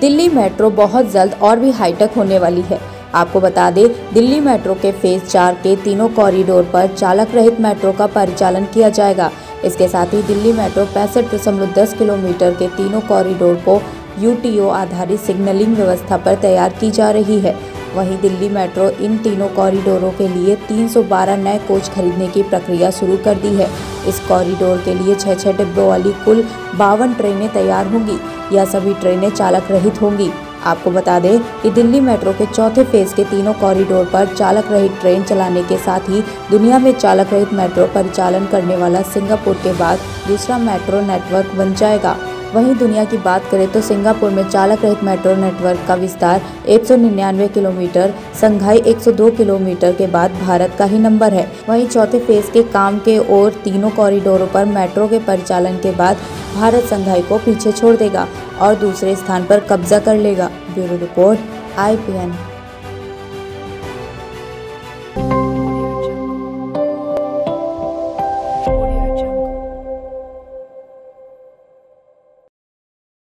Delhi metro बहुत जल्द और भी हाईटेक होने वाली है। आपको बता दें, दिल्ली मेट्रो के फेज 4 के तीनों कॉरिडोर पर चालक रहित मेट्रो का परिचालन किया जाएगा। इसके साथ ही दिल्ली मेट्रो 65.10 किलोमीटर के तीनों कॉरिडोर को UTO आधारित सिग्नलिंग व्यवस्था पर तैयार की जा रही है। वहीं दिल्ली मेट्रो इन तीनों कॉरिडोरों के लिए 312 नए कोच खरीदने की प्रक्रिया शुरू कर दी है। इस कॉरिडोर के लिए 6-6 डिब्बों वाली कुल 52 ट्रेनें तैयार होंगी। यह सभी ट्रेनें चालक रहित होंगी। आपको बता दें कि दिल्ली मेट्रो के चौथे फेज के तीनों कॉरिडोर पर चालक रहित ट्रेन चलाने के साथ ही दुनिया में चालक रहित मेट्रो परिचालन करने वाला सिंगापुर के बाद दूसरा मेट्रो नेटवर्क बन जाएगा। वहीं दुनिया की बात करें तो सिंगापुर में चालक रहित मेट्रो नेटवर्क का विस्तार 199 किलोमीटर, शंघाई 102 किलोमीटर के बाद भारत का ही नंबर है। वहीं चौथे फेज के काम के और तीनों कॉरिडोरों पर मेट्रो के परिचालन के बाद भारत शंघाई को पीछे छोड़ देगा और दूसरे स्थान पर कब्जा कर लेगा। Bureau report IPN।